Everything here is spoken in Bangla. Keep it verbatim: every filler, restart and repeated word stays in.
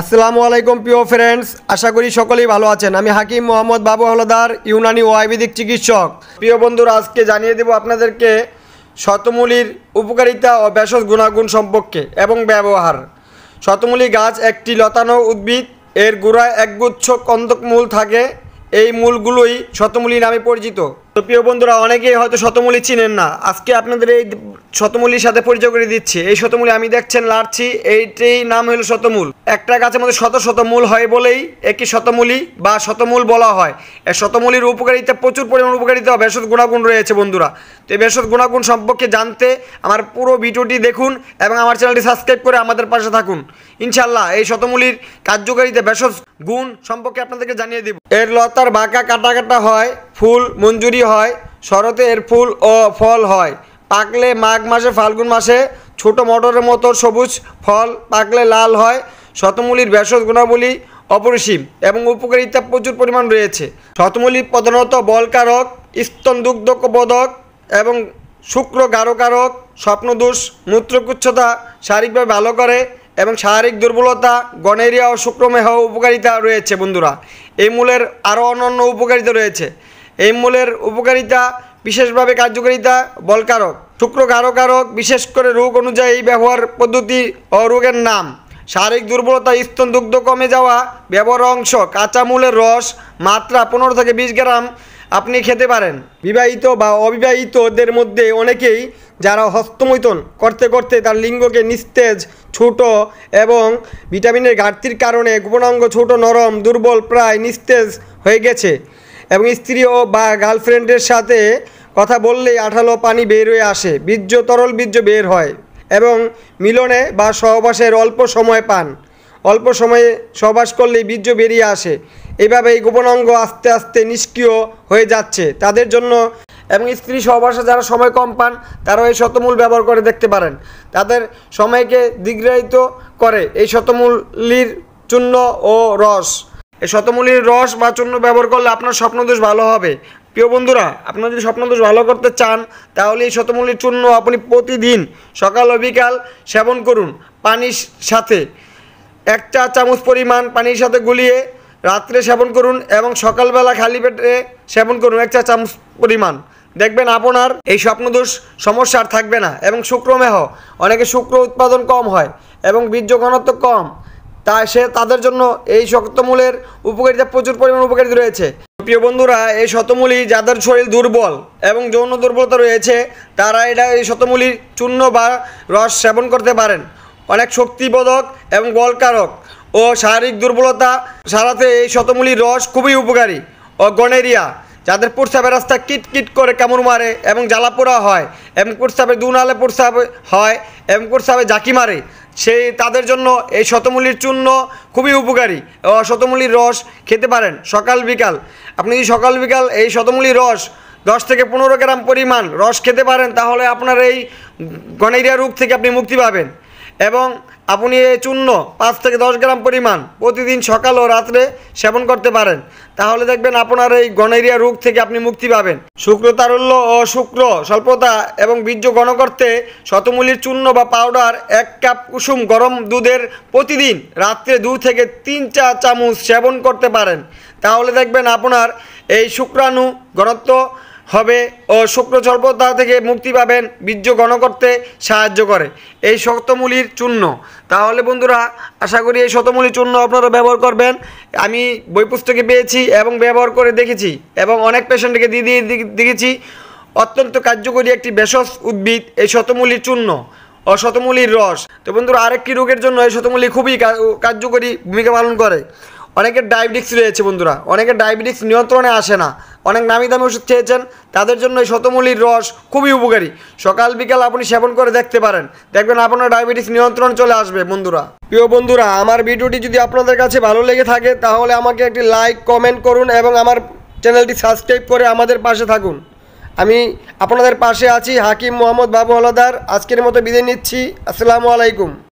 আসসালামুয়ালাইকুম প্রিয় ফ্রেন্ডস, আশা করি সকলেই ভালো আছেন। আমি হাকিম মোঃ বাবু হাওলাদার, ইউনানি ও আয়ুর্বেদিক চিকিৎসক। প্রিয় বন্ধুরা, আজকে জানিয়ে দেব আপনাদেরকে শতমূলির উপকারিতা ও ভেষজ গুণাগুণ সম্পর্কে এবং ব্যবহার। শতমূলি গাছ একটি লতানো উদ্ভিদ, এর গোড়ায় একগুচ্ছ কন্দকমূল থাকে। এই মূলগুলোই শতমূলি নামে পরিচিত। তো প্রিয় বন্ধুরা, অনেকেই হয়তো শতমূলি চিনেন না। আজকে আপনাদের এই শতমূলির সাথে পরিচয় করে দিচ্ছি। এই শতমূলি আমি দেখছেন লাড়ছি, এইটাই নাম হলো শতমূল। একটা গাছের মধ্যে শত শতমূল হয় বলেই একে শতমূলি বা শতমূল বলা হয়। এই শতমূলির উপকারিতা প্রচুর পরিমাণ উপকারিতা ও ভেষজ গুণাগুণ রয়েছে বন্ধুরা। তো এই ভেষজ গুণাগুণ সম্পর্কে জানতে আমার পুরো ভিডিওটি দেখুন এবং আমার চ্যানেলটি সাবস্ক্রাইব করে আমাদের পাশে থাকুন। ইনশাআল্লাহ এই শতমূলির কার্যকারিতা ভেষজ গুণ সম্পর্কে আপনাদেরকে জানিয়ে দেব। এর লতার বাঁকা কাটা কাটা হয়, ফুল মঞ্জুরি হয়, শরতে এর ফুল ও ফল হয়। পাকলে মাঘ মাসে ফাল্গুন মাসে ছোট মটরের মতো সবুজ, ফল পাকলে লাল হয়। শতমূলির ভেষজ গুণাবলী অপরিসীম এবং উপকারিতা প্রচুর পরিমাণ রয়েছে। শতমূলি প্রধানত বলকারক, স্তনদুগ্ধকবোধক এবং শুক্র গারকারক। স্বপ্নদোষ, মূত্রকুচ্ছতা শারীরিকভাবে ভালো করে এবং শারীরিক দুর্বলতা, গনেরিয়া ও শুক্রমেহ উপকারিতা রয়েছে বন্ধুরা। এই মূলের আরও অন্যান্য উপকারিতা রয়েছে। এই মূলের উপকারিতা বিশেষভাবে কার্যকারিতা বলকারক, শুক্রগারকারক, বিশেষ করে রোগ অনুযায়ী ব্যবহার পদ্ধতি ও রোগের নাম। শারীরিক দুর্বলতা, স্তন দুগ্ধ কমে যাওয়া। ব্যবহার অংশ কাঁচা মূলের রস, মাত্রা পনেরো থেকে বিশ গ্রাম আপনি খেতে পারেন। বিবাহিত বা অবিবাহিতদের মধ্যে অনেকেই যারা হস্তমৈথুন করতে করতে তার লিঙ্গকে নিস্তেজ, ছোট এবং ভিটামিনের ঘাটতির কারণে গোপনাঙ্গ ছোট, নরম, দুর্বল, প্রায় নিস্তেজ হয়ে গেছে এবং স্ত্রী ও বা গার্লফ্রেন্ডের সাথে কথা বললেই আঠালো পানি বের হয়ে আসে, বীর্য তরল বীর্য বের হয় এবং মিলনে বা সহবাসের অল্প সময় পান। অল্প সময়ে সহবাস করলেই বীর্য বেরিয়ে আসে। এইভাবে এই গোপনাঙ্গ আস্তে আস্তে নিষ্ক্রিয় হয়ে যাচ্ছে তাদের জন্য। এবং স্ত্রী সহবাসে যারা সময় কম পান তারাও এই শতমূল ব্যবহার করে দেখতে পারেন। তাদের সময়কে দীর্ঘায়িত করে এই শতমূলির চূর্ণ ও রস। এই শতমূলির রস বা চূর্ণ ব্যবহার করলে আপনার স্বপ্নদোষ ভালো হবে। প্রিয় বন্ধুরা, আপনারা যদি স্বপ্নদোষ ভালো করতে চান তাহলে এই শতমূলির চূর্ণ আপনি প্রতিদিন সকাল ও বিকাল সেবন করুন। পানির সাথে এক চা চামচ পরিমাণ পানির সাথে গুলিয়ে রাত্রে সেবন করুন এবং সকালবেলা খালি পেটে সেবন করুন এক চা চামচ পরিমাণ। দেখবেন আপনার এই স্বপ্নদোষ সমস্যা আর থাকবে না। এবং শুক্রমেহ, অনেকে শুক্র উৎপাদন কম হয় এবং বীর্য ঘনত্ব কম, তা সে তাদের জন্য এই শতমূলের উপকারিতা প্রচুর পরিমাণ উপকারিতা রয়েছে। প্রিয় বন্ধুরা, এই শতমূলি যাদের শরীর দুর্বল এবং যৌন দুর্বলতা রয়েছে তারা এটা এই শতমূলির চূর্ণ বা রস সেবন করতে পারেন। অনেক শক্তিবোধক এবং বলকারক ও শারীরিক দুর্বলতা সারাতে এই শতমূলির রস খুবই উপকারী। ও গনেরিয়া, যাদের প্রস্রাবের রাস্তা কিট কিট করে কামড় মারে এবং জ্বালাপোড়া হয় এবং প্রস্রাবে দুনালে প্রস্রাব হয় এবং প্রস্রাবে ঝাঁকি মারে, সেই তাদের জন্য এই শতমূলির চূর্ণ খুবই উপকারী। ও শতমূলির রস খেতে পারেন সকাল বিকাল। আপনি যদি সকাল বিকাল এই শতমূলির রস দশ থেকে পনেরো গ্রাম পরিমাণ রস খেতে পারেন তাহলে আপনার এই গনেরিয়া রোগ থেকে আপনি মুক্তি পাবেন। এবং আপনি এই চূর্ণ পাঁচ থেকে দশ গ্রাম পরিমাণ প্রতিদিন সকাল ও রাত্রে সেবন করতে পারেন, তাহলে দেখবেন আপনার এই গনেরিয়া রোগ থেকে আপনি মুক্তি পাবেন। শুক্র তারল্য ও শুক্র স্বল্পতা এবং বীর্য ঘন করতে শতমূলির চূর্ণ বা পাউডার এক কাপ কুসুম গরম দুধের প্রতিদিন রাত্রে দু থেকে তিন চা চামচ সেবন করতে পারেন, তাহলে দেখবেন আপনার এই শুক্রাণু ঘনত্ব হবে ও শুক্র স্বল্পতা থেকে মুক্তি পাবেন। বীর্য ঘন করতে সাহায্য করে এই শতমূলির চূর্ণ। তাহলে বন্ধুরা, আশা করি এই শতমূলির চূর্ণ আপনারা ব্যবহার করবেন। আমি বই পুস্তকে পেয়েছি এবং ব্যবহার করে দেখেছি এবং অনেক পেশেন্টকে দিয়ে দিয়ে দেখেছি। অত্যন্ত কার্যকরী একটি ভেষজ উদ্ভিদ এই শতমূলির চূর্ণ ও শতমূলির রস। তো বন্ধুরা, আরেকটি রোগের জন্য এই শতমূলি খুবই কার্যকরী ভূমিকা পালন করে। অনেকের ডায়াবেটিক্স রয়েছে বন্ধুরা, অনেকের ডায়াবেটিক্স নিয়ন্ত্রণে আসে না, অনেক নামি দামি ওষুধ খেয়েছেন, তাদের জন্য এই শতমূলির রস খুবই উপকারী। সকাল বিকাল আপনি সেবন করে দেখতে পারেন, দেখবেন আপনার ডায়াবেটিক্স নিয়ন্ত্রণ চলে আসবে বন্ধুরা। প্রিয় বন্ধুরা, আমার ভিডিওটি যদি আপনাদের কাছে ভালো লেগে থাকে তাহলে আমাকে একটি লাইক কমেন্ট করুন এবং আমার চ্যানেলটি সাবস্ক্রাইব করে আমাদের পাশে থাকুন। আমি আপনাদের পাশে আছি হাকিম মোঃ বাবু হাওলাদার। আজকের মতো বিদায় নিচ্ছি। আসসালামু আলাইকুম।